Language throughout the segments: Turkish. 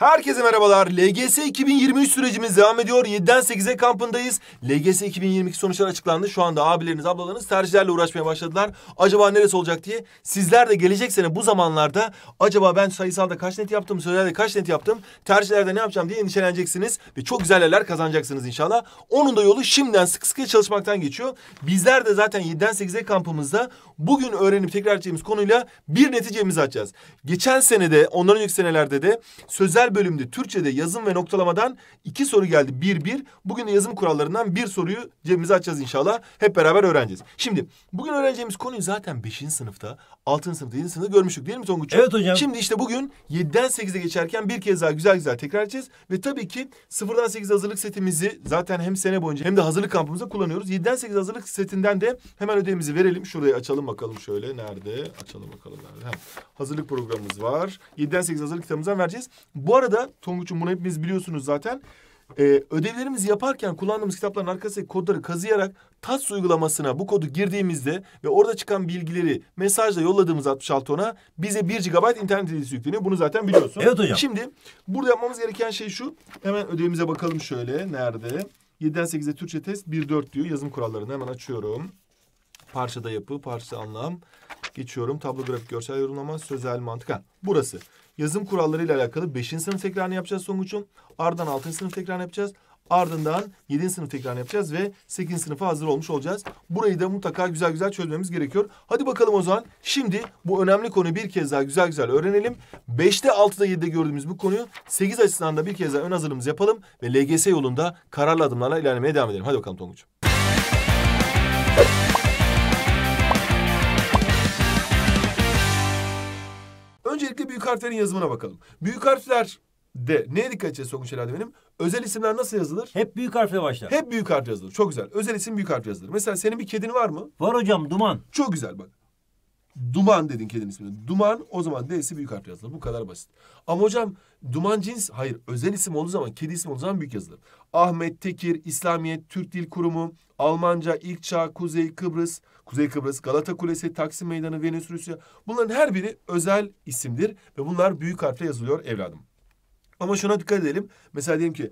Herkese merhabalar. LGS 2023 sürecimiz devam ediyor. 7'den 8'e kampındayız. LGS 2022 sonuçları açıklandı. Şu anda abileriniz, ablalarınız tercihlerle uğraşmaya başladılar. Acaba neresi olacak diye. Sizler de gelecek sene bu zamanlarda acaba ben sayısalda kaç net yaptım, sözelde kaç net yaptım, tercihlerde ne yapacağım diye endişeleneceksiniz. Ve çok güzel yerler kazanacaksınız inşallah. Onun da yolu şimdiden sıkı sıkı çalışmaktan geçiyor. Bizler de zaten 7'den 8'e kampımızda bugün öğrenip tekrar edeceğimiz konuyla bir neticemizi açacağız. Geçen senede, ondan önceki senelerde de sözel bölümde Türkçe'de yazım ve noktalamadan 2 soru geldi. 1-1. Bugün de yazım kurallarından 1 soruyu cebimize açacağız inşallah. Hep beraber öğreneceğiz. Şimdi bugün öğreneceğimiz konuyu zaten 5. sınıfta, 6. sınıfta, 7. sınıfta görmüştük değil mi Tonguç? Evet hocam. Şimdi işte bugün 7'den 8'e geçerken bir kez daha güzel güzel tekrar edeceğiz. Ve tabii ki 0'dan 8'e hazırlık setimizi zaten hem sene boyunca hem de hazırlık kampımızda kullanıyoruz. 7'den 8'e hazırlık setinden de hemen ödevimizi verelim. Şurayı açalım bakalım şöyle. Nerede? Açalım bakalım. Nerede? Hazırlık programımız var. 7'den 8'e hazırlık kitabımızdan vereceğiz. Bu arada Tonguç'un bunu hepimiz biliyorsunuz zaten. Ödevlerimizi yaparken kullandığımız kitapların arkasındaki kodları kazıyarak TAS uygulamasına bu kodu girdiğimizde ve orada çıkan bilgileri mesajla yolladığımız 6610'a bize 1 GB internet adresi yükleniyor. Bunu zaten biliyorsun. Evet hocam. Şimdi burada yapmamız gereken şey şu. Hemen ödevimize bakalım şöyle. Nerede? 7'den 8'e Türkçe test 1-4 diyor. Yazım kurallarını hemen açıyorum. Parçada yapı, parça anlam. Geçiyorum. Tablo, grafik, görsel yorumlama, sözel mantık. Ha, burası. Yazım kurallarıyla alakalı 5. sınıf tekrarını yapacağız Tonguç'um. Ardından 6. sınıf tekrarını yapacağız. Ardından 7. sınıf tekrarını yapacağız ve 8. sınıfa hazır olmuş olacağız. Burayı da mutlaka güzel güzel çözmemiz gerekiyor. Hadi bakalım o zaman. Şimdi bu önemli konuyu bir kez daha güzel güzel öğrenelim. 5'te, 6'da, 7'de gördüğümüz bu konuyu 8 açısından da bir kez daha ön hazırlığımızı yapalım. Ve LGS yolunda kararlı adımlarla ilerlemeye devam edelim. Hadi bakalım Tonguç'um. Öncelikle büyük harflerin yazımına bakalım. Büyük harflerde neye dikkat edeceğiz Tonguç herhalde benim? Özel isimler nasıl yazılır? Hep büyük harfle başlar. Hep büyük harfle yazılır. Çok güzel. Özel isim büyük harfle yazılır. Mesela senin bir kedin var mı? Var hocam, Duman. Çok güzel bak. Duman dedin kedinin ismini. Duman, o zaman D'si büyük harfle yazılır. Bu kadar basit. Ama hocam Duman cins, hayır, özel isim olduğu zaman, kedi ismi olduğu zaman büyük yazılır. Ahmet, Tekir, İslamiyet, Türk Dil Kurumu, Almanca, İlk Çağ, Kuzey Kıbrıs, Galata Kulesi, Taksim Meydanı, Venüs, Rusya. Bunların her biri özel isimdir ve bunlar büyük harfle yazılıyor evladım. Ama şuna dikkat edelim. Mesela diyelim ki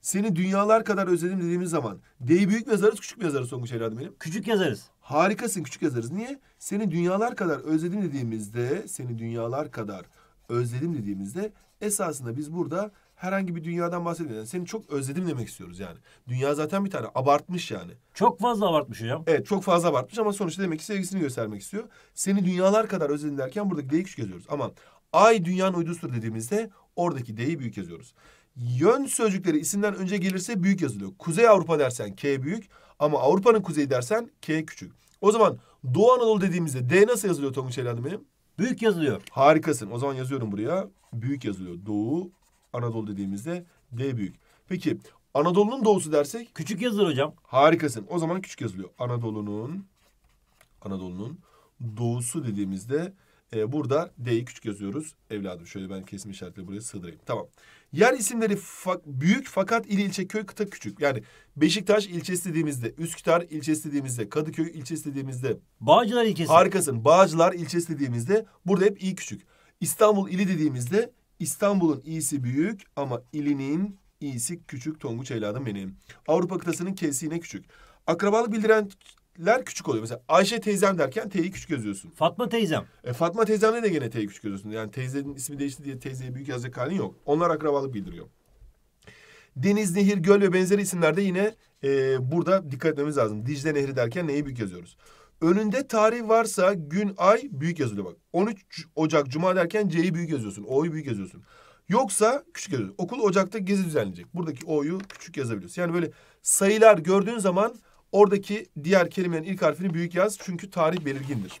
seni dünyalar kadar özledim dediğimiz zaman D'yi büyük yazarız, küçük yazarız Tonguç evladım benim? Küçük yazarız. Harikasın, küçük yazarız. Niye? Seni dünyalar kadar özledim dediğimizde, seni dünyalar kadar özledim dediğimizde esasında biz burada herhangi bir dünyadan bahsediyoruz. Yani seni çok özledim demek istiyoruz yani. Dünya zaten bir tane. Abartmış yani. Çok fazla abartmış hocam. Evet, çok fazla abartmış ama sonuçta demek ki sevgisini göstermek istiyor. Seni dünyalar kadar özledim derken buradaki D'yi küçük yazıyoruz. Ama ay dünyanın uydusudur dediğimizde oradaki D'yi büyük yazıyoruz. Yön sözcükleri isimden önce gelirse büyük yazılıyor. Kuzey Avrupa dersen K büyük ama Avrupa'nın kuzeyi dersen K küçük. O zaman Doğu Anadolu dediğimizde D nasıl yazılıyor Tonguç evladım benim? Büyük yazılıyor. Harikasın. O zaman yazıyorum buraya. Büyük yazılıyor. Doğu Anadolu dediğimizde D büyük. Peki Anadolu'nun doğusu dersek? Küçük yazılır hocam. Harikasın. O zaman küçük yazılıyor. Anadolu'nun doğusu dediğimizde burada D'yi küçük yazıyoruz. Evladım şöyle ben kesim işaretle buraya sığdırayım. Tamam. Yer isimleri büyük fakat il, ilçe, köy, kıta küçük. Yani Beşiktaş ilçesi dediğimizde, Üsküdar ilçesi dediğimizde, Kadıköy ilçesi dediğimizde, Bağcılar ilçesi. Harikasın. Bağcılar ilçesi dediğimizde burada hep i küçük. İstanbul ili dediğimizde İstanbul'un i'si büyük ama ilinin i'si küçük Tonguç evladım benim. Avrupa kıtasının k'si yine küçük. Akrabalık bildirenler küçük oluyor. Mesela Ayşe teyzem derken t'yi küçük yazıyorsun. Fatma teyzem. Fatma teyzemle de gene t'yi küçük yazıyorsun. Yani teyzenin ismi değişti diye teyzeye büyük yazacak halin yok. Onlar akrabalık bildiriyor. Deniz, nehir, göl ve benzeri isimlerde yine burada dikkat etmemiz lazım. Dicle nehri derken neyi büyük yazıyoruz? Önünde tarih varsa gün, ay büyük yazılıyor bak. 13 Ocak Cuma derken C'yi büyük yazıyorsun. O'yu büyük yazıyorsun. Yoksa küçük yazıyorsun. Okul Ocak'ta gezi düzenlenecek. Buradaki O'yu küçük yazabiliyorsun. Yani böyle sayılar gördüğün zaman oradaki diğer kelimelerin ilk harfini büyük yaz. Çünkü tarih belirgindir.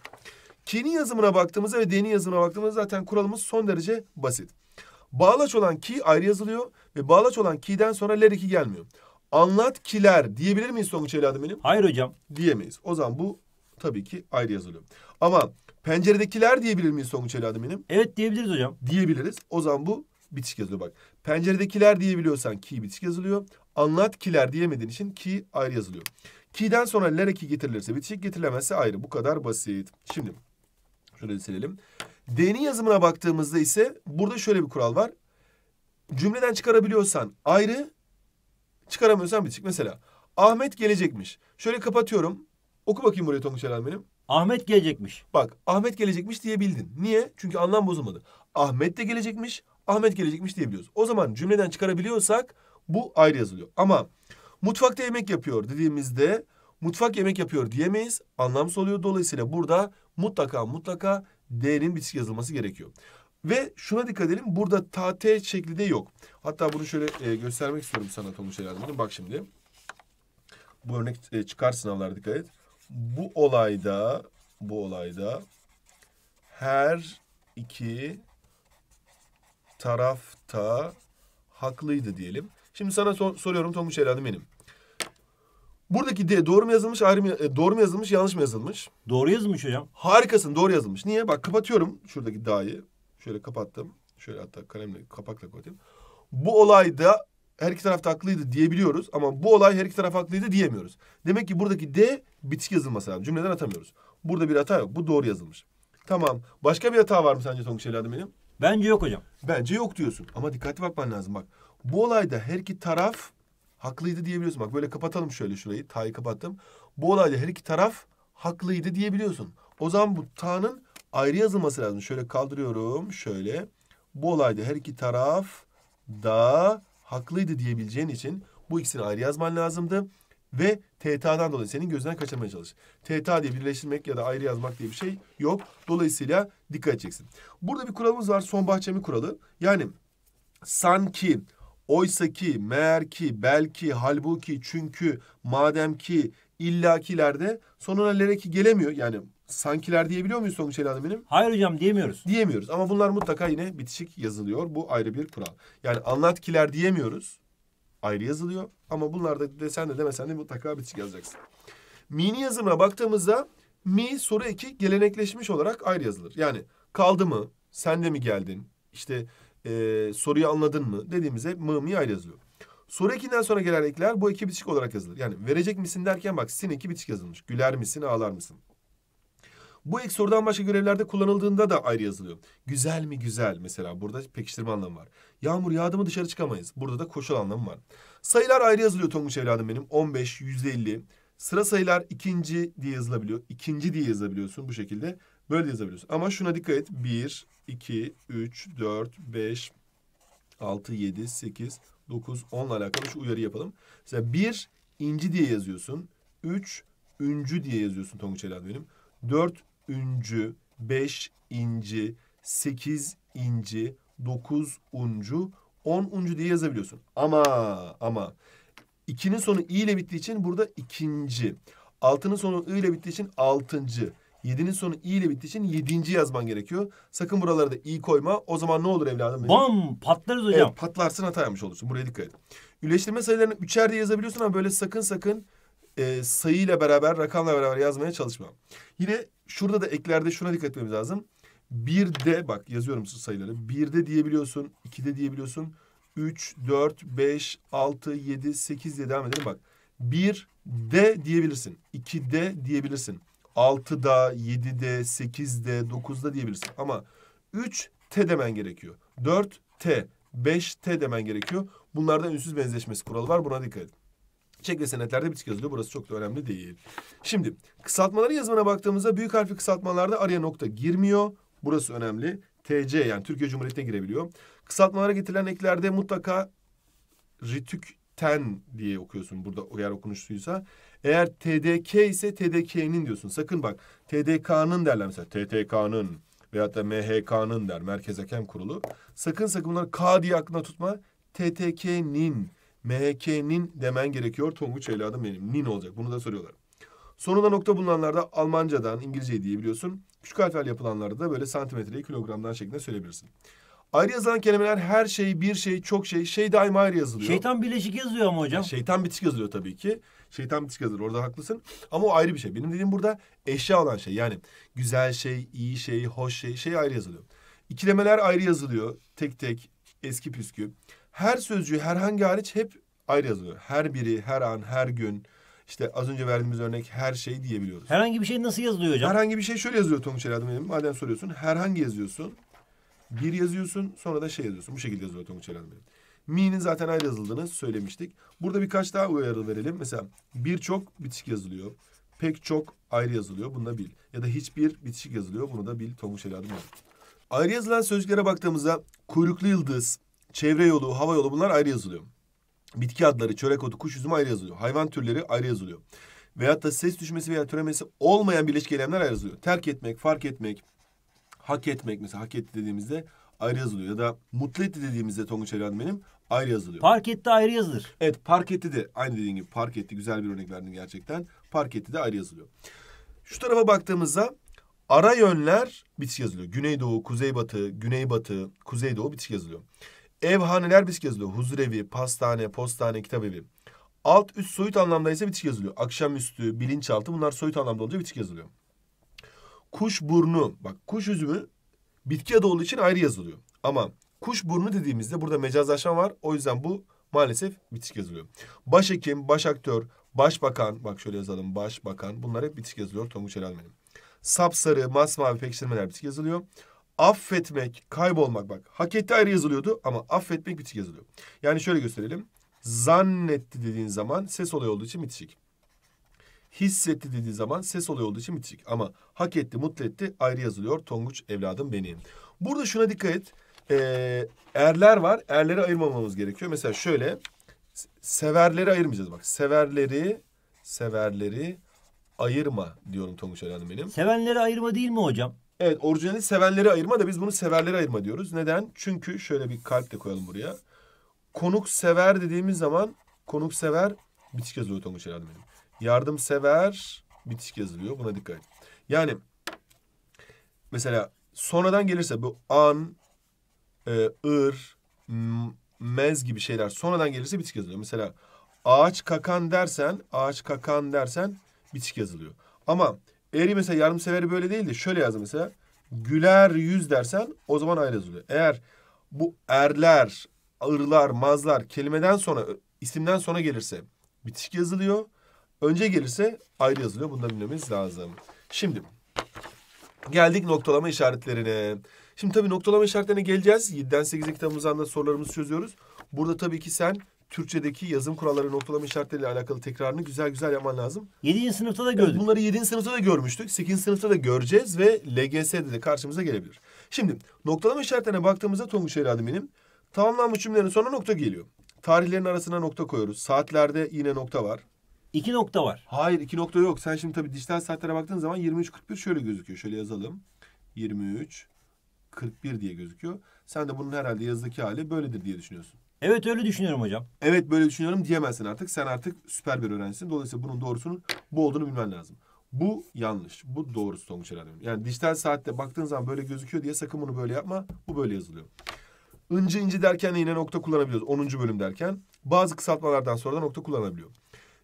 K'nin yazımına baktığımızda ve D'nin yazımına baktığımızda zaten kuralımız son derece basit. Bağlaç olan ki ayrı yazılıyor ve bağlaç olan ki'den sonra ler iki gelmiyor. Anlat kiler diyebilir miyiz Tonguç evladım benim? Hayır hocam. Diyemeyiz. O zaman bu tabii ki ayrı yazılıyor. Ama penceredekiler diyebilir miyiz Tonguç evladım benim? Evet diyebiliriz hocam. Diyebiliriz. O zaman bu bitişik yazılıyor bak. Penceredekiler diyebiliyorsan ki bitişik yazılıyor. Anlat kiler diyemediğin için ki ayrı yazılıyor. Ki'den sonra ler eki getirilirse bitişik, getirilemezse ayrı. Bu kadar basit. Şimdi şöyle silelim. D'nin yazımına baktığımızda ise burada şöyle bir kural var. cümleden çıkarabiliyorsan ayrı, çıkaramıyorsan bitişik. Mesela Ahmet gelecekmiş. Şöyle kapatıyorum. Oku bakayım buraya Tonguç Eren benim. Ahmet gelecekmiş. Bak, Ahmet gelecekmiş diyebildin. Niye? Çünkü anlam bozulmadı. Ahmet de gelecekmiş, Ahmet gelecekmiş diyebiliyoruz. O zaman cümleden çıkarabiliyorsak bu ayrı yazılıyor. Ama mutfakta yemek yapıyor dediğimizde mutfak yemek yapıyor diyemeyiz. Anlamsız oluyor. Dolayısıyla burada mutlaka D'nin bitişik yazılması gerekiyor. Ve şuna dikkat edelim. Burada T şekli de yok. Hatta bunu şöyle göstermek istiyorum sana Tonguç Eren. Bak şimdi. Bu örnek çıkar sınavlara dikkat et. Bu olayda her iki tarafta haklıydı diyelim. Şimdi sana soruyorum Tonguç Eren benim. Buradaki D doğru mu yazılmış, yanlış mı yazılmış? Doğru yazılmış hocam. Harikasın, doğru yazılmış. Niye? Bak kapatıyorum şuradaki D'yi. Şöyle kapattım. Şöyle hatta kalemle kapakla koyayım. Bu olayda her iki taraf haklıydı diyebiliyoruz ama bu olay her iki taraf haklıydı diyemiyoruz. Demek ki buradaki D bitişik yazılması lazım. Cümleden atamıyoruz. Burada bir hata yok. Bu doğru yazılmış. Tamam. Başka bir hata var mı sence Tonguç Evladım benim? Bence yok hocam. Bence yok diyorsun. Ama dikkatli bakman lazım. Bak, bu olayda her iki taraf haklıydı diyebiliyorsun. Bak böyle kapatalım şöyle şurayı. Ta'yı kapattım. Bu olayda her iki taraf haklıydı diyebiliyorsun. O zaman bu Ta'nın ayrı yazılması lazım. Şöyle kaldırıyorum. Şöyle. Bu olayda her iki taraf da haklıydı diyebileceğin için bu ikisini ayrı yazman lazımdı. Ve TTA'dan dolayı senin gözden kaçırmaya çalış. TTA diye birleştirmek ya da ayrı yazmak diye bir şey yok. Dolayısıyla dikkat edeceksin. Burada bir kuralımız var. Son bahçemi kuralı. Yani sanki, oysaki, meğer ki, belki, halbuki, çünkü, madem ki, illakilerde sonuna lereki gelemiyor. Yani sankiler diyebiliyor muyuz Tonguç Eren benim? Hayır hocam, diyemiyoruz. Diyemiyoruz ama bunlar mutlaka yine bitişik yazılıyor. Bu ayrı bir kural. Yani anlatkiler diyemiyoruz. Ayrı yazılıyor. Ama bunlar da desen de demesen de mutlaka bitişik yazacaksın. Mi'nin yazımına baktığımızda mi soru eki gelenekleşmiş olarak ayrı yazılır. Yani kaldı mı, sen de mi geldin, işte soruyu anladın mı dediğimizde mi ayrı yazılıyor. Soru ekinden sonra gelen ekler bu eki bitişik olarak yazılır. Yani verecek misin derken bak sin eki bitişik yazılmış. Güler misin, ağlar mısın? Bu ek sorudan başka görevlerde kullanıldığında da ayrı yazılıyor. Güzel mi güzel mesela, burada pekiştirme anlamı var. Yağmur yağdı mı dışarı çıkamayız. Burada da koşul anlamı var. Sayılar ayrı yazılıyor Tonguç evladım benim. 15, 150. Sıra sayılar ikinci diye yazılabiliyor. İkinci diye yazabiliyorsun bu şekilde. Böyle yazabiliyorsun. Ama şuna dikkat et. 1, 2, 3, 4, 5, 6, 7, 8, 9, 10 ile alakalı şu uyarı yapalım. Mesela 1 inci diye yazıyorsun. 3 üncü diye yazıyorsun Tonguç evladım benim. 4 üncü, 5 inci, 8 inci, 9 uncu, 10 uncu diye yazabiliyorsun. Ama 2'nin sonu i ile bittiği için burada ikinci. 6'nın sonu i ile bittiği için altıncı. 7'nin sonu i ile bittiği için 7. yazman gerekiyor. Sakın buralara da i koyma. O zaman ne olur evladım benim? Bam! Patlarız hocam. Evet, patlarsın, hata yapmış olursun. Buraya dikkat et. Üleştirme sayılarını 3'er diye yazabiliyorsun ama böyle sakın sayıyla beraber, rakamla beraber yazmaya çalışma. Yine şurada da eklerde şuna dikkat etmemiz lazım. 1'de bak yazıyorum sayıları. 1'de diyebiliyorsun, 2'de diyebiliyorsun. 3, 4, 5, 6, 7, 8 diye devam edelim bak. 1'de diyebilirsin, 2'de diyebilirsin, 6'da, 7'de, 8'de, 9'da diyebilirsin. Ama 3'te demen gerekiyor. 4'te, 5'te demen gerekiyor. Bunlardan ünsüz benzeşmesi kuralı var. Buna dikkat edin. Çek ve senetlerde bitişik yazılıyor. Burası çok da önemli değil. Şimdi kısaltmaların yazımına baktığımızda büyük harfli kısaltmalarda araya nokta girmiyor. Burası önemli. TC yani Türkiye Cumhuriyeti'ne girebiliyor. Kısaltmalara getirilen eklerde mutlaka ritükten diye okuyorsun. Burada eğer okunuşluysa. Eğer TDK ise TDK'nin diyorsun. Sakın bak TDK'nın derler mesela. TTK'nın veyahut da MHK'nın der. Merkez Hakem Kurulu. Sakın bunları K diye aklına tutma. TTK'nin. MHK'nin demen gerekiyor. Tonguç evladım benim. Nin olacak. Bunu da soruyorlar. Sonuna nokta bulunanlarda Almancadan İngilizceyi diyebiliyorsun. Küçük harflerle yapılanlarda da böyle santimetreyi kilogramdan şeklinde söyleyebilirsin. Ayrı yazılan kelimeler her şey, bir şey, çok şey. Şey daima ayrı yazılıyor. Şeytan birleşik yazıyor ama hocam. Yani şeytan bitişik yazılıyor tabii ki. Şeytan bitişik yazılıyor. Orada haklısın. Ama o ayrı bir şey. Benim dediğim burada eşya olan şey. Yani güzel şey, iyi şey, hoş şey. Şey ayrı yazılıyor. İkilemeler ayrı yazılıyor. Tek tek, eski püskü. Her sözcüğü herhangi hariç hep ayrı yazılıyor. Her biri, her an, her gün. İşte az önce verdiğimiz örnek her şey diyebiliyoruz. Herhangi bir şey nasıl yazılıyor hocam? Herhangi bir şey şöyle yazılıyor Tonguç Eren benim. Madem soruyorsun. Herhangi yazıyorsun. 1 yazıyorsun, sonra da şey yazıyorsun. Bu şekilde yazılıyor Tonguç Elhan Bey. Mi'nin zaten ayrı yazıldığını söylemiştik. Burada birkaç daha uyarı verelim. Mesela birçok bitişik yazılıyor. Pek çok ayrı yazılıyor. Bunu da bil. Ya da hiçbir bitişik yazılıyor. Bunu da bil Tonguç Elhan Bey. Ayrı yazılan sözcüklere baktığımızda kuyruklu yıldız, çevre yolu, hava yolu bunlar ayrı yazılıyor. Bitki adları, çörek otu, kuş üzümü ayrı yazılıyor. Hayvan türleri ayrı yazılıyor. Veyahut da ses düşmesi veya türemesi olmayan birleşik eylemler ayrı yazılıyor. Terk etmek, fark etmek, hak etmek mesela hak etti dediğimizde ayrı yazılıyor. Ya da mutlu etti dediğimizde Tonguç Elhan benim ayrı yazılıyor. Park etti ayrı yazılır. Evet park etti de aynı dediğin gibi park etti. Güzel bir örnek verdin gerçekten. Park etti de ayrı yazılıyor. Şu tarafa baktığımızda ara yönler bitişik yazılıyor. Güneydoğu, kuzeybatı, güneybatı, kuzeydoğu bitişik yazılıyor. Evhaneler bitişik yazılıyor. Huzurevi, pastane, postane, kitabevi. Alt üst soyut anlamda ise bitişik yazılıyor. Akşamüstü, bilinçaltı bunlar soyut anlamda olunca bitişik yazılıyor. Kuş burnu, bak kuş üzümü bitki adı olduğu için ayrı yazılıyor. Ama kuş burnu dediğimizde burada mecazlaşma var. O yüzden bu maalesef bitişik yazılıyor. Başhekim, başaktör, başbakan, bak şöyle yazalım başbakan bunlar hep bitişik yazılıyor Tonguç Elhan benim. Sapsarı, masmavi pekiştirmeler bitişik yazılıyor. Affetmek, kaybolmak bak. Hak etti ayrı yazılıyordu ama affetmek bitişik yazılıyor. Yani şöyle gösterelim. Zannetti dediğin zaman ses olayı olduğu için bitişik. Hissetti dediği zaman ses olayı olduğu için bitişik. Ama hak etti, mutlu etti ayrı yazılıyor. Tonguç evladım benim. Burada şuna dikkat et. Erler var. Erleri ayırmamamız gerekiyor. Mesela şöyle. Severleri ayırmayacağız bak. Severleri ayırma diyorum Tonguç evladım benim. Sevenleri ayırma değil mi hocam? Evet orijinali sevenleri ayırma da biz bunu severleri ayırma diyoruz. Neden? Çünkü şöyle bir kalp de koyalım buraya. Konuksever dediğimiz zaman konuksever bitişik yazılıyor Tonguç Elhan benim. Yardımsever bitişik yazılıyor. Buna dikkat et. Yani mesela sonradan gelirse bu an, ır, mez gibi şeyler sonradan gelirse bitişik yazılıyor. Mesela ağaç kakan dersen bitişik yazılıyor. Ama eğer mesela yardımseveri böyle değil de şöyle yazdım mesela güler yüz dersen o zaman ayrı yazılıyor. Eğer bu erler, ırlar, mazlar kelimeden sonra isimden sonra gelirse bitişik yazılıyor. Önce gelirse ayrı yazılıyor. Bunu da bilmemiz lazım. Şimdi geldik noktalama işaretlerine. Şimdi tabii noktalama işaretlerine geleceğiz. 7'den 8'e kitabımızdan da sorularımızı çözüyoruz. Burada tabii ki sen Türkçedeki yazım kuralları noktalama işaretleriyle alakalı tekrarını güzel güzel yapman lazım. 7. sınıfta da gördük. Evet, bunları 7. sınıfta da görmüştük. 8. sınıfta da göreceğiz ve LGS'de de karşımıza gelebilir. Şimdi noktalama işaretlerine baktığımızda Tonguç Elhan benim tamamlanmış cümlelerin sonuna nokta geliyor. Tarihlerin arasına nokta koyuyoruz. Saatlerde yine nokta var. 2 nokta var. Hayır 2 nokta yok. Sen şimdi tabii dijital saatlere baktığın zaman 23.41 şöyle gözüküyor. Şöyle yazalım. 23.41 diye gözüküyor. Sen de bunun herhalde yazıdaki hali böyledir diye düşünüyorsun. Evet öyle düşünüyorum hocam. Evet böyle düşünüyorum diyemezsin artık. Sen artık süper bir öğrencisin. Dolayısıyla bunun doğrusunun bu olduğunu bilmen lazım. Bu yanlış. Bu doğrusu Tonguç Elhan benim. Yani dijital saatte baktığın zaman böyle gözüküyor diye sakın bunu böyle yapma. Bu böyle yazılıyor. İnce ince derken yine nokta kullanabiliyoruz. 10. bölüm derken. Bazı kısaltmalardan sonra da nokta kullanabiliyor.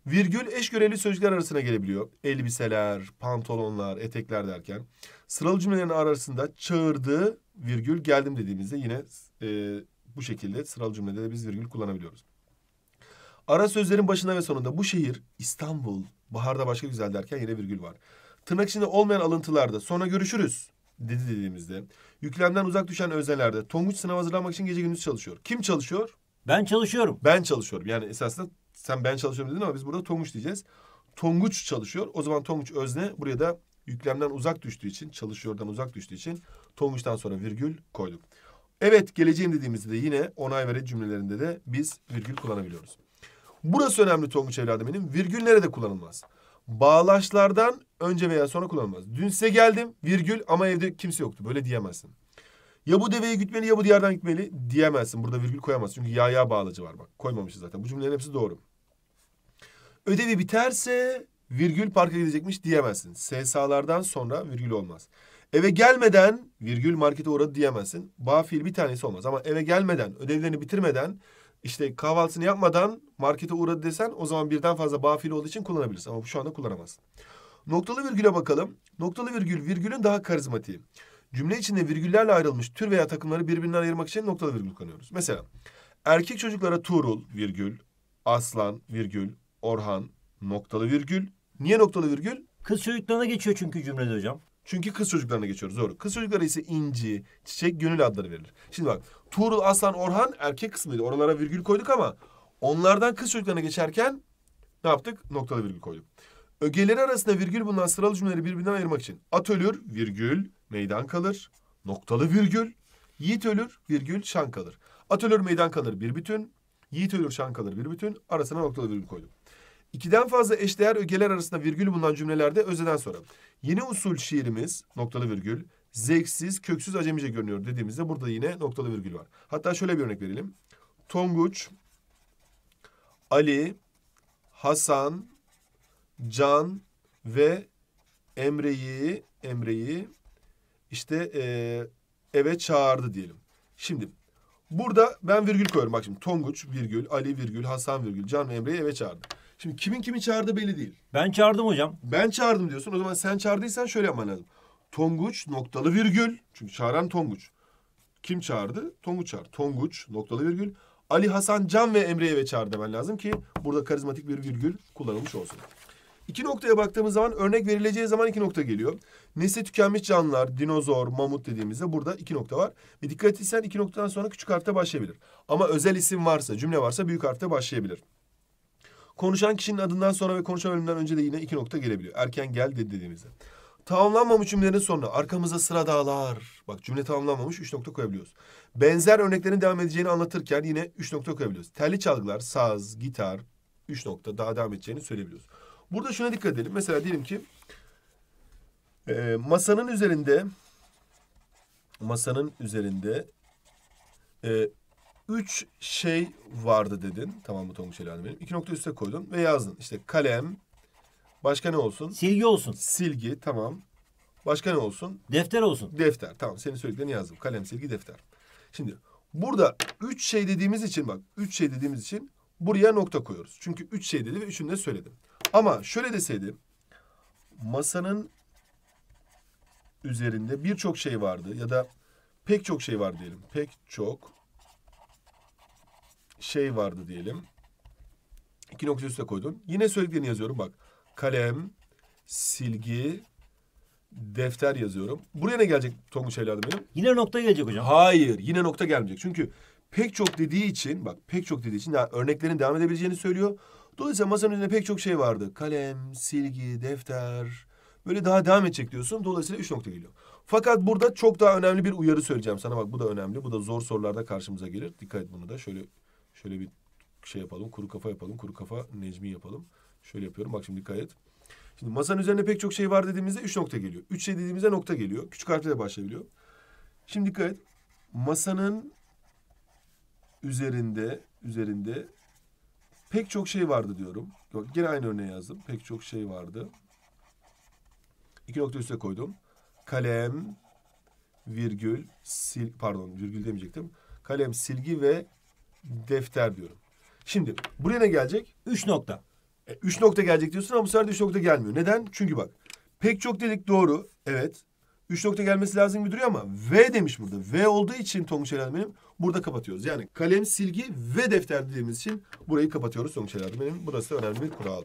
Virgül eş göreli sözcükler arasına gelebiliyor. Elbiseler, pantolonlar, etekler derken. Sıralı cümlelerin arasında çağırdı, virgül geldim dediğimizde yine bu şekilde sıralı cümlede de biz virgül kullanabiliyoruz. Ara sözlerin başında ve sonunda bu şehir İstanbul, baharda başka güzel derken yine virgül var. Tırnak içinde olmayan alıntılarda sonra görüşürüz dedi dediğimizde. Yüklemden uzak düşen öznelerde Tonguç sınav hazırlanmak için gece gündüz çalışıyor. Kim çalışıyor? Ben çalışıyorum. Ben çalışıyorum. Yani esasında sen ben çalışıyorum dedin ama biz burada Tonguç diyeceğiz. Tonguç çalışıyor. O zaman Tonguç özne buraya da yüklemden uzak düştüğü için, çalışıyordan uzak düştüğü için Tonguç'tan sonra virgül koyduk. Evet geleceğim dediğimizde de yine onay verici cümlelerinde de biz virgül kullanabiliyoruz. Burası önemli Tonguç evladım benim. Virgül nerede kullanılmaz? Bağlaçlardan önce veya sonra kullanılmaz. Dün size geldim virgül ama evde kimse yoktu. Böyle diyemezsin. Ya bu deveyi gütmeli ya bu diyardan gitmeli diyemezsin. Burada virgül koyamazsın. Çünkü ya bağlacı var bak. Koymamışız zaten. Bu cümlelerin hepsi doğru. Ödevi biterse virgül parka gidecekmiş diyemezsin. SSA'lardan sonra virgül olmaz. Eve gelmeden virgül markete uğradı diyemezsin. Bağ fiil bir tanesi olmaz. Ama eve gelmeden, ödevlerini bitirmeden, işte kahvaltısını yapmadan markete uğradı desen o zaman birden fazla bağ fiil olduğu için kullanabilirsin. Ama şu anda kullanamazsın. Noktalı virgüle bakalım. Noktalı virgül, virgülün daha karizmatiği. Cümle içinde virgüllerle ayrılmış tür veya takımları birbirinden ayırmak için noktalı virgül kullanıyoruz. Mesela erkek çocuklara Tuğrul, virgül, Aslan, virgül, Orhan, noktalı virgül. Niye noktalı virgül? Kız çocuklarına geçiyor çünkü cümlede hocam. Çünkü kız çocuklarına geçiyoruz, doğru. Kız çocukları ise İnci, Çiçek, Gönül adları verilir. Şimdi bak, Tuğrul, Aslan, Orhan erkek kısmıydı. Oralara virgül koyduk ama onlardan kız çocuklarına geçerken ne yaptık? Noktalı virgül koyduk. Ögeleri arasında virgül bulunan sıralı cümleleri birbirinden ayırmak için. At ölür, virgül, meydan kalır. Noktalı virgül. Yiğit ölür, virgül, şan kalır. At ölür, meydan kalır, bir bütün. Yiğit ölür, şan kalır, bir bütün. Arasına noktalı virgül koydum. 2'den fazla eşdeğer ögeler arasında virgül bulunan cümlelerde özneden sonra. Yeni usul şiirimiz, noktalı virgül, zevksiz, köksüz, acemice görünüyor dediğimizde burada yine noktalı virgül var. Hatta şöyle bir örnek verelim. Tonguç, Ali, Hasan, Can ve Emre'yi işte eve çağırdı diyelim. Şimdi burada ben virgül koyuyorum. Bak şimdi Tonguç virgül, Ali virgül, Hasan virgül, Can ve Emre'yi eve çağırdı. Şimdi kimin kimi çağırdığı belli değil. Ben çağırdım hocam. Ben çağırdım diyorsun. O zaman sen çağırdıysan şöyle yapman lazım. Tonguç noktalı virgül. Çünkü çağıran Tonguç. Kim çağırdı? Tonguç çağırdı. Tonguç noktalı virgül. Ali, Hasan, Can ve Emre'yi eve çağırdı demen lazım ki burada karizmatik bir virgül kullanılmış olsun. İki noktaya baktığımız zaman örnek verileceği zaman iki nokta geliyor. Nesli tükenmiş canlılar, dinozor, mamut dediğimizde burada iki nokta var. Ve dikkat etsen iki noktadan sonra küçük harfte başlayabilir. Ama özel isim varsa, cümle varsa büyük harfte başlayabilir. Konuşan kişinin adından sonra ve konuşan bölümden önce de yine iki nokta gelebiliyor. Erken gel dedi dediğimizde. Tamamlanmamış cümlelerin sonuna arkamıza sıra dağlar. Bak cümle tamamlanmamış 3 nokta koyabiliyoruz. Benzer örneklerin devam edeceğini anlatırken yine 3 nokta koyabiliyoruz. Telli çalgılar, saz, gitar 3 nokta daha devam edeceğini söyleyebiliyoruz. Burada şuna dikkat edelim. Mesela diyelim ki masanın üzerinde 3 şey vardı dedin. Tamam mı Tonguç Elhan'ım benim? 2 nokta üste koydun ve yazdın. İşte kalem. Başka ne olsun? Silgi olsun. Silgi, tamam. Başka ne olsun? Defter olsun. Defter, tamam. Senin söylediklerini yazdım. Kalem, silgi, defter. Şimdi burada 3 şey dediğimiz için bak. 3 şey dediğimiz için buraya nokta koyuyoruz. Çünkü 3 şey dedi ve üçünü de söyledim. Ama şöyle deseydim. Masanın üzerinde birçok şey vardı ya da pek çok şey var diyelim. Pek çok şey vardı diyelim. 2 nokta üstüne koydun. Yine söylediklerini yazıyorum bak. Kalem, silgi, defter yazıyorum. Buraya ne gelecek Tonguç evladım benim? Yine nokta gelecek hocam. Hayır, yine nokta gelmeyecek. Çünkü pek çok dediği için, bak pek çok dediği için örneklerin devam edebileceğini söylüyor. Dolayısıyla masanın üzerinde pek çok şey vardı. Kalem, silgi, defter, böyle daha devam edecek diyorsun. Dolayısıyla 3 nokta geliyor. Fakat burada çok daha önemli bir uyarı söyleyeceğim sana. Bak bu da önemli. Bu da zor sorularda karşımıza gelir. Dikkat et bunu da. Şöyle bir şey yapalım. Kuru kafa yapalım. Kuru kafa Necmi yapalım. Şöyle yapıyorum. Bak şimdi dikkat et. Şimdi masanın üzerinde pek çok şey var dediğimizde 3 nokta geliyor. 3 şey dediğimizde nokta geliyor. Küçük harfle de başlayabiliyor. Şimdi dikkat et. Masanın üzerinde pek çok şey vardı diyorum. Bak gene aynı örneği yazdım. Pek çok şey vardı. 2 nokta üstüne koydum. Kalem, virgül, pardon virgül demeyecektim. Kalem, silgi ve defter diyorum. Şimdi buraya ne gelecek? 3 nokta. 3 nokta gelecek diyorsun ama bu sefer de 3 nokta gelmiyor. Neden? Çünkü bak pek çok dedik doğru. Evet. 3 nokta gelmesi lazım gibi duruyor ama V demiş burada. V olduğu için Tonguç Elhan benim burada kapatıyoruz. Yani kalem, silgi ve defter dediğimiz için burayı kapatıyoruz Tonguç Elhan benim. Burası da önemli bir kural.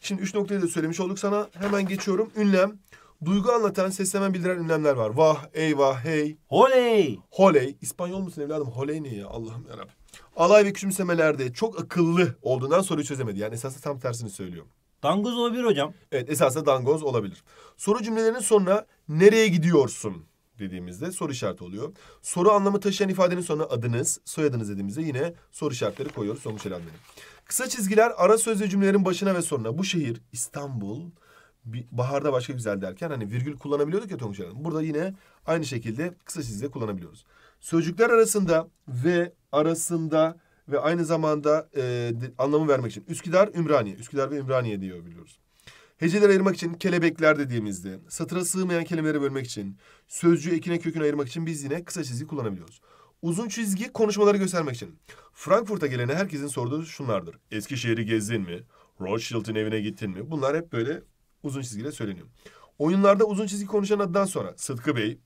Şimdi 3 noktayı da söylemiş olduk sana. Hemen geçiyorum. Ünlem. Duygu anlatan, seslemen bildiren ünlemler var. Vah, eyvah, hey. Holey. Holey. İspanyol musun evladım? Holey ne ya? Allah'ım yarabbim. Alay ve küçümsemelerde çok akıllı olduğundan soruyu çözemedi. Yani esasında tam tersini söylüyor. Dangoz olabilir hocam. Evet, esasında dangoz olabilir. Soru cümlelerinin sonuna nereye gidiyorsun dediğimizde soru işareti oluyor. Soru anlamı taşıyan ifadenin sonuna adınız, soyadınız dediğimizde yine soru işaretleri koyuyoruz. Sonuç elenmeli. Kısa çizgiler ara söz ve cümlelerin başına ve sonuna. Bu şehir İstanbul, baharda başka güzel derken hani virgül kullanabiliyorduk ya Tonguç Hanım. Burada yine aynı şekilde kısa çizgiyle kullanabiliyoruz. Sözcükler arasında ve aynı zamanda anlamı vermek için. Üsküdar, Ümraniye. Üsküdar ve Ümraniye diye biliyoruz. Heceleri ayırmak için kelebekler dediğimizde, satıra sığmayan kelimeleri bölmek için, sözcüğü ekine köküne ayırmak için biz yine kısa çizgi kullanabiliyoruz. Uzun çizgi konuşmaları göstermek için. Frankfurt'a gelene herkesin sorduğu şunlardır. Eskişehir'i gezdin mi? Rothschild'in evine gittin mi? Bunlar hep böyle uzun çizgiyle söyleniyor. Oyunlarda uzun çizgi konuşan adından sonra Sıtkı Bey,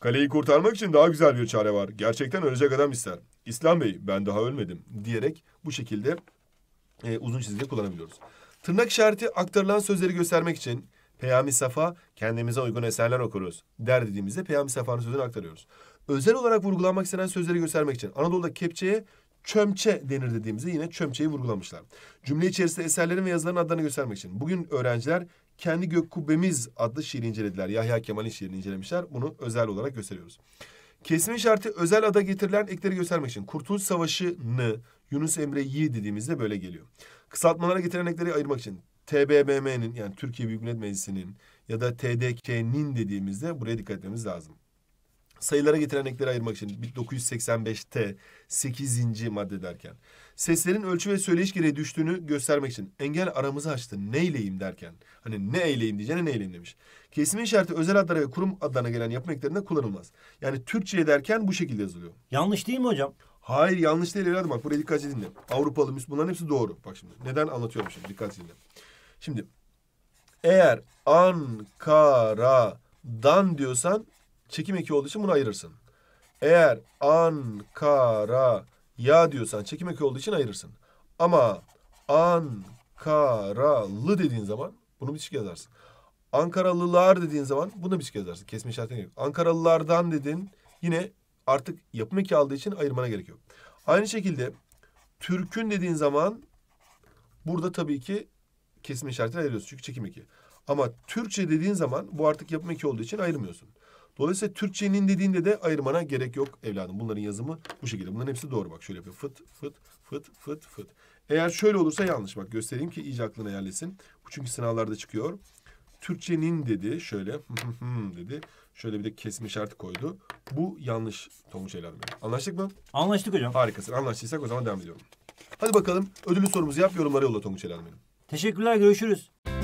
kaleyi kurtarmak için daha güzel bir çare var. Gerçekten ölecek adam ister. İslam Bey, ben daha ölmedim diyerek bu şekilde uzun çizgi kullanabiliyoruz. Tırnak işareti aktarılan sözleri göstermek için Peyami Safa, kendimize uygun eserler okuruz der dediğimizde Peyami Safa'nın sözünü aktarıyoruz. Özel olarak vurgulanmak istenen sözleri göstermek için Anadolu'da kepçeye çömçe denir dediğimizde yine çömçeyi vurgulamışlar. Cümle içerisinde eserlerin ve yazıların adlarını göstermek için. Bugün öğrenciler Kendi Gök Kubbemiz adlı şiiri incelediler. Yahya Kemal'in şiirini incelemişler. Bunu özel olarak gösteriyoruz. Kesme şartı özel ada getirilen ekleri göstermek için. Kurtuluş Savaşı'nı Yunus Emre Yi dediğimizde böyle geliyor. Kısaltmalara getirilen ekleri ayırmak için. TBMM'nin yani Türkiye Büyük Millet Meclisi'nin ya da TDK'nin dediğimizde buraya dikkat etmemiz lazım. Sayılara getiren ekleri ayırmak için 1985'te 8. madde derken. Seslerin ölçü ve söyleyiş gereği düştüğünü göstermek için. Engel aramızı açtı. Neyleyim derken. Hani ne eyleyim diyeceğine neyleyim demiş. Kesimin işareti özel adlara ve kurum adlarına gelen yapım eklerinde kullanılmaz. Yani Türkçe derken bu şekilde yazılıyor. Yanlış değil mi hocam? Hayır, yanlış değil evladım. Bak buraya dikkat edin. Avrupalı, Müslümanların hepsi doğru. Bak şimdi neden anlatıyorum şimdi. Dikkat edin. Şimdi eğer Ankara'dan diyorsan çekim eki olduğu için bunu ayırırsın. Eğer Ankara'ya diyorsan çekim eki olduğu için ayırırsın. Ama Ankaralı dediğin zaman bunu bitişik yazarsın. Ankaralılar dediğin zaman bunu bitişik yazarsın. Kesme işaretine gerek yok. Ankaralılardan dedin, yine artık yapım eki aldığı için ayırmana gerek yok. Aynı şekilde Türk'ün dediğin zaman burada tabii ki kesme işaretine ayırıyorsun. Çünkü çekim eki. Ama Türkçe dediğin zaman bu artık yapım eki olduğu için ayırmıyorsun. Dolayısıyla Türkçe'nin dediğinde de ayırmana gerek yok evladım. Bunların yazımı bu şekilde. Bunların hepsi doğru. Bak şöyle yapıyor. Fıt, fıt, fıt, fıt, fıt. Eğer şöyle olursa yanlış. Bak göstereyim ki iyice aklına yerlesin. Bu çünkü sınavlarda çıkıyor. Türkçe'nin dedi. Şöyle dedi. Şöyle bir de kesme işareti koydu. Bu yanlış Tonguç evladım. Anlaştık mı? Anlaştık hocam. Harikasın. Anlaştıysak o zaman devam ediyorum. Hadi bakalım. Ödüllü sorumuzu yap. Yorumlara yolla Tonguç evladım benim. Teşekkürler. Görüşürüz.